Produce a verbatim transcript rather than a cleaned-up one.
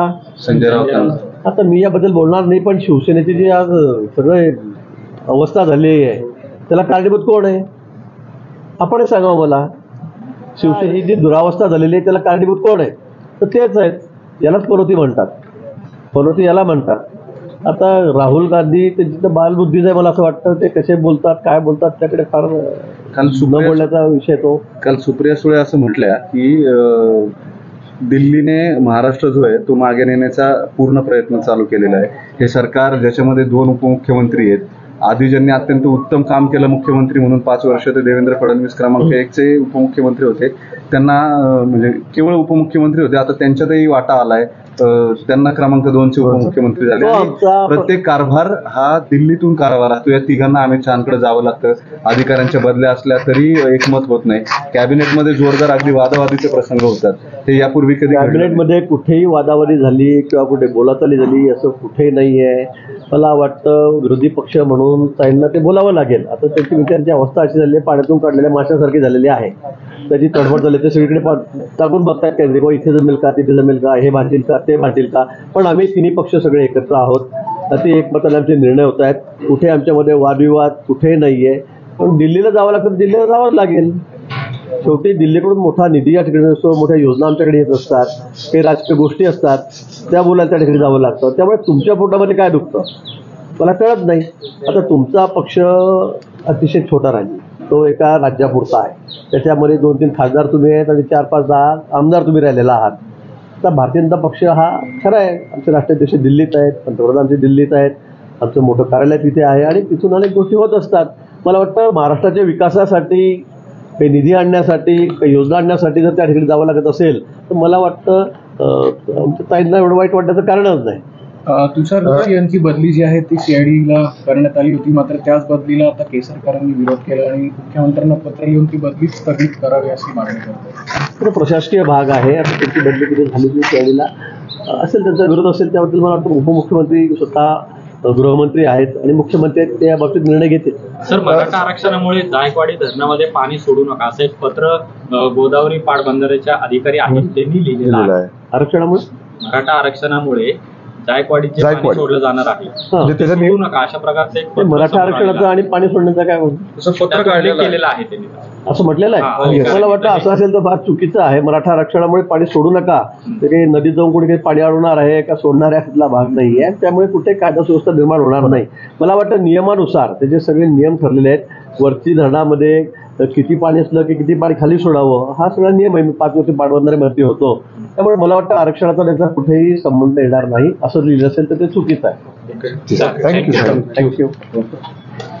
संजय राऊत आता मी याबद्दल बोलणार नाही, पण शिवसेनेची जी आज सगळे अवस्था झालेली आहे त्याला कारणीभूत कोण आहे? आपण सांगा मला, शिवसेनेची जी दुरावस्था झालेली आहे त्याला कारणीभूत कोण आहे? तर तेच आहेत, यालाच परोती म्हणतात, परोती याला म्हणतात. आता राहुल गांधी त्यांची तर बालबुद्धीच आहे, मला असं वाटतं ते कसे बोलतात काय बोलतात त्याकडे फार काल सुप्रिया बोलण्याचा विषय तो काल सुप्रिया सुळे असं म्हटल्या की दिल्लीने महाराष्ट्र जो आहे तो मागे नेण्याचा पूर्ण प्रयत्न चालू केलेला आहे. हे सरकार ज्याच्यामध्ये दोन उपमुख्यमंत्री आहेत, आधी ज्यांनी अत्यंत उत्तम काम केलं मुख्यमंत्री म्हणून पाच वर्ष ते देवेंद्र फडणवीस क्रमांक एकचे उपमुख्यमंत्री होते, त्यांना म्हणजे केवळ उपमुख्यमंत्री होते, आता त्यांच्यातही वाटा आलाय, त्यांना क्रमांक दोनचे उपमुख्यमंत्री झाले. प्रत्येक कारभार हा दिल्लीतून कारभार असतो, या तिघांना अमित शहाकडे जावं लागतं, अधिकाऱ्यांच्या बदल्या असल्या तरी एकमत होत नाही, कॅबिनेटमध्ये जोरदार अगदी वादावादीचे प्रसंग होतात. ते यापूर्वी कधी कॅबिनेटमध्ये कुठेही वादावादी झाली किंवा कुठे बोलाचाली झाली असं कुठेही नाही आहे. मला वाटतं विरोधी पक्ष म्हणून त्यांना ते बोलावं लागेल. आता त्यांची विचारांची अवस्था अशी झाली आहे, पाण्यातून काढलेल्या माशासारखी झालेली आहे, त्याची तडफड झाली ते सगळीकडे टाकून बघतायत काय किंवा इथे जमेल का तिथे जमेल का, हे भांडतील का ते भांडतील का. पण आम्ही तिन्ही पक्ष सगळे एकत्र आहोत, ते एकमताने आमचे निर्णय होत आहेत, कुठे आमच्यामध्ये वादविवाद कुठे नाहीये. पण दिल्लीला जावं लागतं, दिल्लीला जावं लागेल. शेवटी दिल्लीकडून मोठा निधी या ठिकाणी असतो, मोठ्या योजना आमच्याकडे येत असतात, काही राजकीय गोष्टी असतात त्या बोलायला त्या ठिकाणी जावं लागतं. त्यामुळे तुमच्या पोटामध्ये काय दुखतं मला कळत नाही. आता तुमचा पक्ष अतिशय छोटा राहील, तो एका राज्यापुरता आहे, त्याच्यामध्ये दोन तीन खासदार तुम्ही आहेत आणि चार पाच दहा आमदार तुम्ही राहिलेला आहात. आता भारतीय जनता पक्ष हा खरा आहे, आमचे राष्ट्राध्यक्ष दिल्लीत आहेत, पंतप्रधानांचे दिल्लीत आहेत, आमचं मोठं कार्यालय तिथे आहे आणि तिथून अनेक गोष्टी होत असतात. मला वाटतं महाराष्ट्राच्या विकासासाठी काही निधी आणण्यासाठी काही योजना आणण्यासाठी जर त्या ठिकाणी जावं लागत असेल तर मला वाटतं आमच्या ताईंना एवढं वाईट वाटण्याचं कारणच नाही. तुषार जोशी यांची बदली जी आहे ती सीआयडीला करण्यात आली होती, मात्र त्याच बदलीला आता केसरकरांनी विरोध केला आणि मुख्यमंत्र्यांना पत्र लिहून ती बदली स्थगित करावी अशी मागणी करतो. प्रशासकीय भाग आहे, आता त्यांची बदली कुठे झाली होती सीआयडीला असेल त्यांचा विरोध असेल त्याबद्दल मला वाटतं उपमुख्यमंत्री स्वतः गृहमंत्री आहेत आणि मुख्यमंत्री आहेत, त्या बाबतीत निर्णय घेतील. सर, मराठा आरक्षणामुळे जायकवाडी धरणामध्ये पाणी सोडू नका असं एक पत्र गोदावरी पाटबंधाऱ्याच्या अधिकारी आहेत त्यांनी लिहिलेलं आहे. आरक्षणामुळे मराठा आरक्षणामुळे जायकवाडीचे पाणी सोडलं जाणार आहे अशा प्रकारचं मराठा आरक्षणाचं आणि पाणी सोडण्याचं काय पत्र काढलेलं आहे त्यांनी असं म्हटलेलं आहे. मला वाटतं असं असेल तर फार चुकीचं आहे. मराठा आरक्षणामुळे पाणी सोडू नका, तर काही नदीत जाऊन कुठे काही पाणी अडवणार आहे का सोडणार आहे तिथला भाग नाही आहे, त्यामुळे कुठे कायदा सुव्यवस्था निर्माण होणार नाही. मला वाटतं नियमानुसार त्याचे सगळे नियम ठरलेले आहेत, वरती धरणामध्ये किती पाणी असलं की किती पाणी खाली सोडावं हा सगळा नियम आहे. मी पाच वर्ष पाठवणारे भरती होतो, त्यामुळे मला वाटतं आरक्षणाचा त्याचा कुठेही संबंध येणार नाही असं लिहिलं असेल तर ते चुकीचं आहे. Thank you thank you.